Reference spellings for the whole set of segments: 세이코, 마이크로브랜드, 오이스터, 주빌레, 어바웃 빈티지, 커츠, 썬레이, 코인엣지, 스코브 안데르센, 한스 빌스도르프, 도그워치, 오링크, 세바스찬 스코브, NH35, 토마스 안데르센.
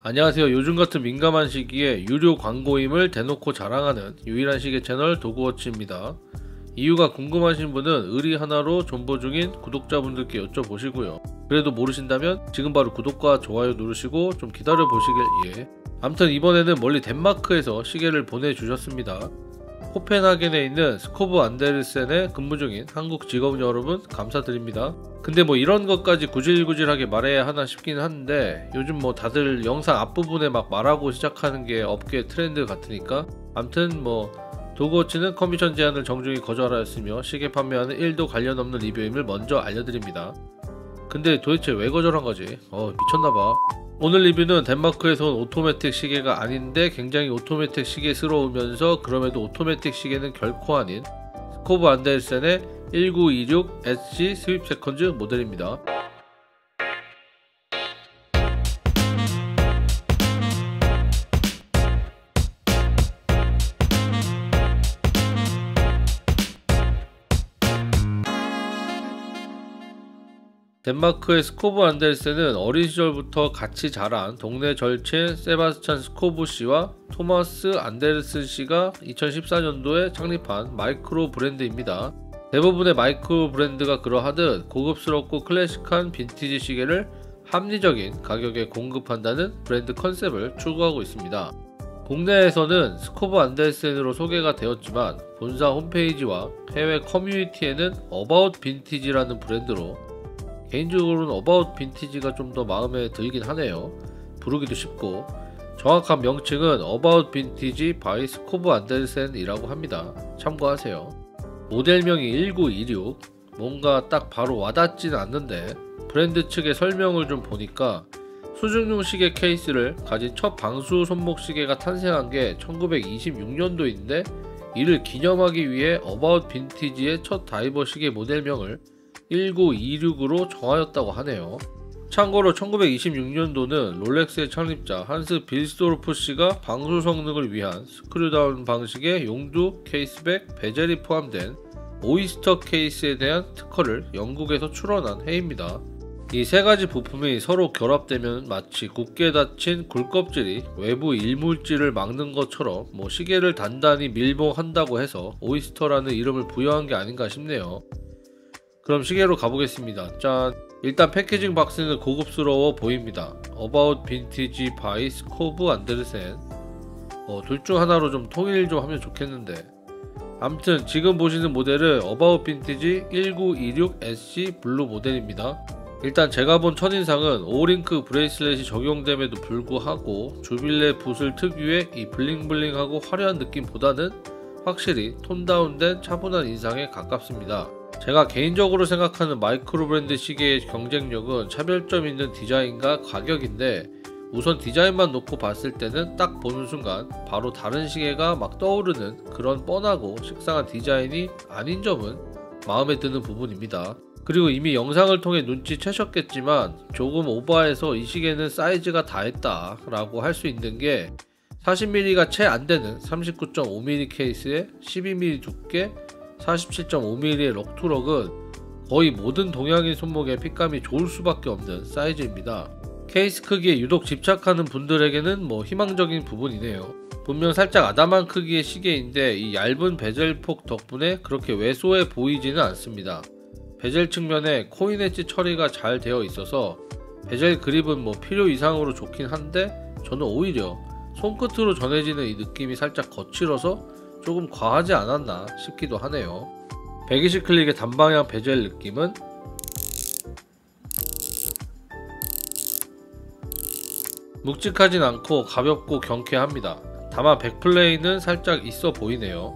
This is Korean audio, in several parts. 안녕하세요. 요즘 같은 민감한 시기에 유료 광고임을 대놓고 자랑하는 유일한 시계 채널 도그워치입니다. 이유가 궁금하신 분은 의리 하나로 존버 중인 구독자분들께 여쭤보시고요. 그래도 모르신다면 지금 바로 구독과 좋아요 누르시고 좀 기다려보시길 예. 암튼 이번에는 멀리 덴마크에서 시계를 보내주셨습니다. 코펜하겐에 있는 스코브 안데르센에 근무 중인 한국 직원 여러분 감사드립니다. 근데 뭐 이런 것까지 구질구질하게 말해야 하나 싶긴 한데 요즘 뭐 다들 영상 앞부분에 막 말하고 시작하는 게 업계 트렌드 같으니까 암튼 뭐 도그워치는 커미션 제한을 정중히 거절하였으며 시계 판매와는 1도 관련 없는 리뷰임을 먼저 알려드립니다. 근데 도대체 왜 거절한 거지? 미쳤나봐. 오늘 리뷰는 덴마크에서 온 오토매틱 시계가 아닌데 굉장히 오토매틱 시계스러우면서 그럼에도 오토매틱 시계는 결코 아닌 스코브 안데르센의 1926 SC 스윕 세컨즈 모델입니다. 덴마크의 스코브 안데르센은 어린 시절부터 같이 자란 동네 절친 세바스찬 스코브 씨와 토마스 안데르센 씨가 2014년도에 창립한 마이크로 브랜드입니다. 대부분의 마이크로 브랜드가 그러하듯 고급스럽고 클래식한 빈티지 시계를 합리적인 가격에 공급한다는 브랜드 컨셉을 추구하고 있습니다. 국내에서는 스코브 안데르센으로 소개가 되었지만 본사 홈페이지와 해외 커뮤니티에는 어바웃 빈티지라는 브랜드로 개인적으로는 어바웃 빈티지가 좀 더 마음에 들긴 하네요. 부르기도 쉽고 정확한 명칭은 어바웃 빈티지 바이 스코브 안데르센이라고 합니다. 참고하세요. 모델명이 1926 뭔가 딱 바로 와닿진 않는데 브랜드 측의 설명을 좀 보니까 수중용 시계 케이스를 가진 첫 방수 손목 시계가 탄생한 게 1926년도인데 이를 기념하기 위해 어바웃 빈티지의 첫 다이버 시계 모델명을 1926으로 정하였다고 하네요. 참고로 1926년도는 롤렉스의 창립자 한스 빌스도르프 씨가 방수 성능을 위한 스크류다운 방식의 용두, 케이스백, 베젤이 포함된 오이스터 케이스에 대한 특허를 영국에서 출원한 해입니다. 이 세 가지 부품이 서로 결합되면 마치 굳게 닫힌 굴껍질이 외부 일물질을 막는 것처럼 뭐 시계를 단단히 밀봉한다고 해서 오이스터라는 이름을 부여한 게 아닌가 싶네요. 그럼 시계로 가보겠습니다. 짠! 일단 패키징 박스는 고급스러워 보입니다. 어바웃 빈티지 바이 스코브 안데르센. 둘 중 하나로 좀 통일 좀 하면 좋겠는데. 암튼 지금 보시는 모델은 어바웃 빈티지 1926 SC 블루 모델입니다. 일단 제가 본 첫인상은 오링크 브레이슬렛이 적용됨에도 불구하고 주빌레 붓을 특유의 이 블링블링하고 화려한 느낌보다는 확실히 톤다운된 차분한 인상에 가깝습니다. 제가 개인적으로 생각하는 마이크로 브랜드 시계의 경쟁력은 차별점 있는 디자인과 가격인데 우선 디자인만 놓고 봤을 때는 딱 보는 순간 바로 다른 시계가 막 떠오르는 그런 뻔하고 식상한 디자인이 아닌 점은 마음에 드는 부분입니다. 그리고 이미 영상을 통해 눈치채셨겠지만 조금 오버해서 이 시계는 사이즈가 다 했다 라고 할 수 있는 게 40mm가 채 안되는 39.5mm 케이스에 12mm 두께 47.5mm의 럭투럭은 거의 모든 동양인 손목에 핏감이 좋을 수밖에 없는 사이즈입니다. 케이스 크기에 유독 집착하는 분들에게는 뭐 희망적인 부분이네요. 분명 살짝 아담한 크기의 시계인데 이 얇은 베젤 폭 덕분에 그렇게 왜소해 보이지는 않습니다. 베젤 측면에 코인엣지 처리가 잘 되어 있어서 베젤 그립은 뭐 필요 이상으로 좋긴 한데 저는 오히려 손끝으로 전해지는 이 느낌이 살짝 거칠어서 조금 과하지 않았나 싶기도 하네요. 120클릭의 단방향 베젤 느낌은 묵직하진 않고 가볍고 경쾌합니다. 다만 백플레이는 살짝 있어 보이네요.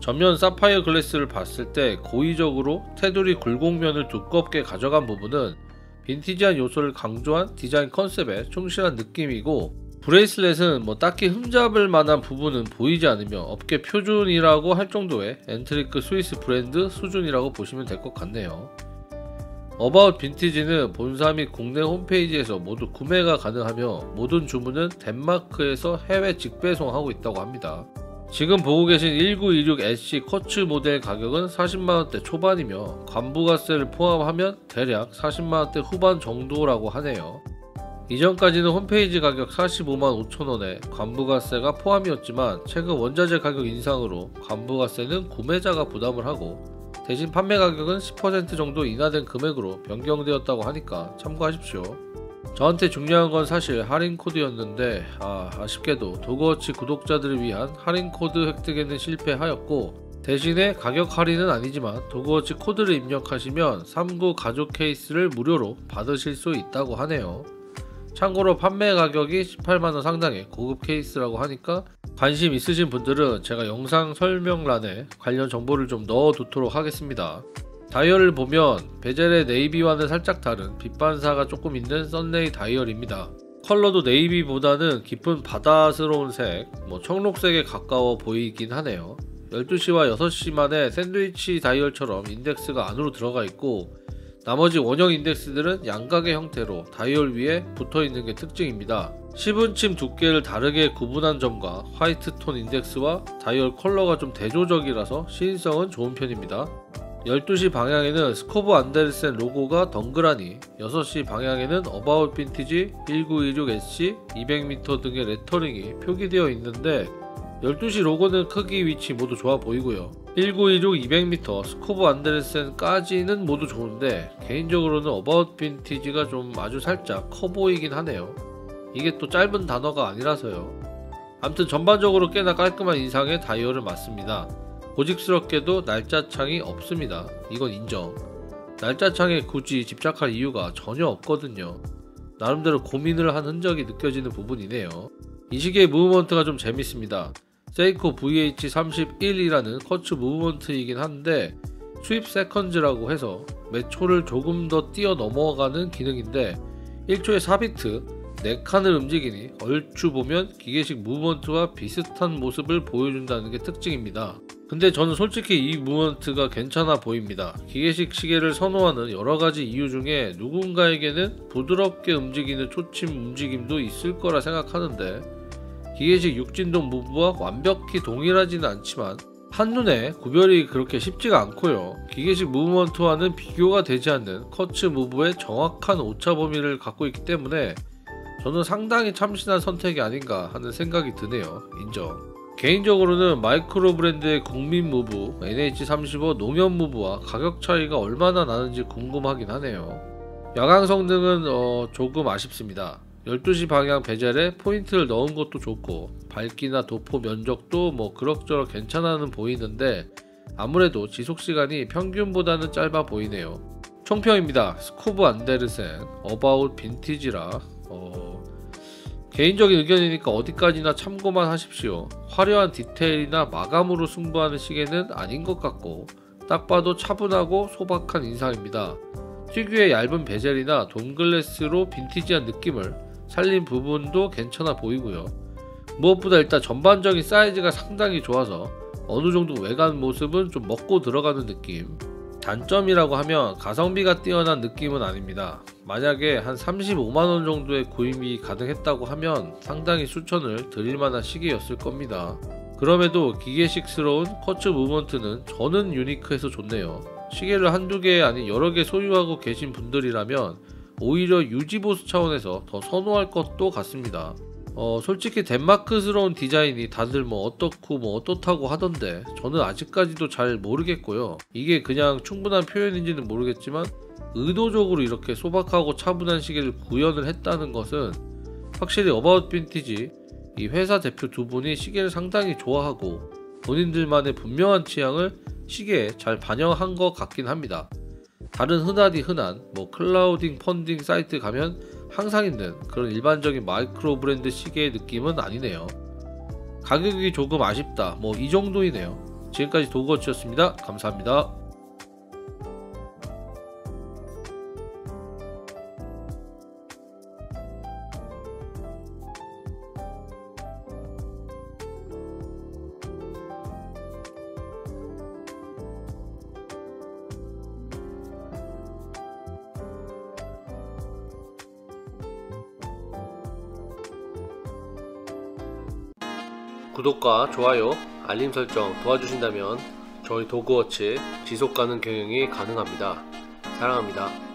전면 사파이어 글래스를 봤을 때 고의적으로 테두리 굴곡면을 두껍게 가져간 부분은 빈티지한 요소를 강조한 디자인 컨셉에 충실한 느낌이고 브레이슬렛은 뭐 딱히 흠잡을 만한 부분은 보이지 않으며 업계 표준이라고 할 정도의 엔트리크 스위스 브랜드 수준이라고 보시면 될 것 같네요. 어바웃 빈티지는 본사 및 국내 홈페이지에서 모두 구매가 가능하며 모든 주문은 덴마크에서 해외 직배송하고 있다고 합니다. 지금 보고 계신 1926 SC 커츠 모델 가격은 40만원대 초반이며 관부가세를 포함하면 대략 40만원대 후반 정도라고 하네요. 이전까지는 홈페이지 가격 455만 5천원에 관부가세가 포함이었지만 최근 원자재 가격 인상으로 관부가세는 구매자가 부담을 하고 대신 판매 가격은 10% 정도 인하된 금액으로 변경되었다고 하니까 참고하십시오. 저한테 중요한 건 사실 할인 코드였는데 아쉽게도 도그워치 구독자들을 위한 할인 코드 획득에는 실패하였고, 대신에 가격 할인은 아니지만 도그워치 코드를 입력하시면 3구 가죽 케이스를 무료로 받으실 수 있다고 하네요. 참고로 판매 가격이 18만원 상당의 고급 케이스라고 하니까 관심 있으신 분들은 제가 영상 설명란에 관련 정보를 좀 넣어두도록 하겠습니다. 다이얼을 보면 베젤의 네이비와는 살짝 다른 빛반사가 조금 있는 썬레이 다이얼입니다. 컬러도 네이비보다는 깊은 바다스러운 색, 청록색에 가까워 보이긴 하네요. 12시와 6시 만에 샌드위치 다이얼처럼 인덱스가 안으로 들어가 있고, 나머지 원형 인덱스들은 양각의 형태로 다이얼 위에 붙어있는 게 특징입니다. 10운침 두께를 다르게 구분한 점과 화이트 톤 인덱스와 다이얼 컬러가 좀 대조적이라서 시인성은 좋은 편입니다. 12시 방향에는 스코브 안데르센 로고가 덩그라니, 6시 방향에는 어바웃 빈티지 1926SC 200m 등의 레터링이 표기되어 있는데 12시 로고는 크기 위치 모두 좋아 보이고요, 1926 200m 스코브 안데르센 까지는 모두 좋은데 개인적으로는 어바웃 빈티지가 좀 아주 살짝 커 보이긴 하네요. 이게 또 짧은 단어가 아니라서요. 암튼 전반적으로 꽤나 깔끔한 인상의 다이얼을 맞습니다. 고집스럽게도 날짜창이 없습니다. 이건 인정. 날짜창에 굳이 집착할 이유가 전혀 없거든요. 나름대로 고민을 한 흔적이 느껴지는 부분이네요. 이 시계의 무브먼트가 좀 재밌습니다. 세이코 VH31이라는 커츠 무브먼트이긴 한데 스윕 세컨즈라고 해서 몇 초를 조금 더 뛰어넘어가는 기능인데 1초에 4비트 4칸을 움직이니 얼추 보면 기계식 무브먼트와 비슷한 모습을 보여준다는 게 특징입니다. 근데 저는 솔직히 이 무브먼트가 괜찮아 보입니다. 기계식 시계를 선호하는 여러가지 이유 중에 누군가에게는 부드럽게 움직이는 초침 움직임도 있을 거라 생각하는데 기계식 육진동 무브와 완벽히 동일하지는 않지만 한눈에 구별이 그렇게 쉽지가 않고요, 기계식 무브먼트와는 비교가 되지 않는 커츠 무브의 정확한 오차 범위를 갖고 있기 때문에 저는 상당히 참신한 선택이 아닌가 하는 생각이 드네요. 인정. 개인적으로는 마이크로 브랜드의 국민 무브, NH35 농협 무브와 가격 차이가 얼마나 나는지 궁금하긴 하네요. 야광 성능은 조금 아쉽습니다. 12시 방향 베젤에 포인트를 넣은 것도 좋고 밝기나 도포 면적도 그럭저럭 괜찮아는 보이는데 아무래도 지속시간이 평균보다는 짧아 보이네요. 총평입니다. 스코브 안데르센 어바웃 빈티지라 개인적인 의견이니까 어디까지나 참고만 하십시오. 화려한 디테일이나 마감으로 승부하는 시계는 아닌 것 같고 딱 봐도 차분하고 소박한 인상입니다. 특유의 얇은 베젤이나 돔글래스로 빈티지한 느낌을 살린 부분도 괜찮아 보이고요. 무엇보다 일단 전반적인 사이즈가 상당히 좋아서 어느정도 외관 모습은 좀 먹고 들어가는 느낌. 단점이라고 하면 가성비가 뛰어난 느낌은 아닙니다. 만약에 한 35만원 정도의 구입이 가능했다고 하면 상당히 추천을 드릴만한 시계였을 겁니다. 그럼에도 기계식스러운 커츠 무브먼트는 저는 유니크해서 좋네요. 시계를 한두 개 아닌 여러 개 소유하고 계신 분들이라면 오히려 유지보수 차원에서 더 선호할 것도 같습니다. 솔직히 덴마크스러운 디자인이 다들 어떻고 어떻다고 하던데 저는 아직까지도 잘 모르겠고요. 이게 그냥 충분한 표현인지는 모르겠지만 의도적으로 이렇게 소박하고 차분한 시계를 구현을 했다는 것은 확실히 어바웃 빈티지 이 회사 대표 두 분이 시계를 상당히 좋아하고 본인들만의 분명한 취향을 시계에 잘 반영한 것 같긴 합니다. 다른 흔한 클라우딩 펀딩 사이트 가면 항상 있는 그런 일반적인 마이크로 브랜드 시계의 느낌은 아니네요. 가격이 조금 아쉽다 이 정도이네요. 지금까지 도그워치였습니다. 감사합니다. 구독과 좋아요, 알림 설정 도와주신다면 저희 도그워치 지속가능 경영이 가능합니다. 사랑합니다.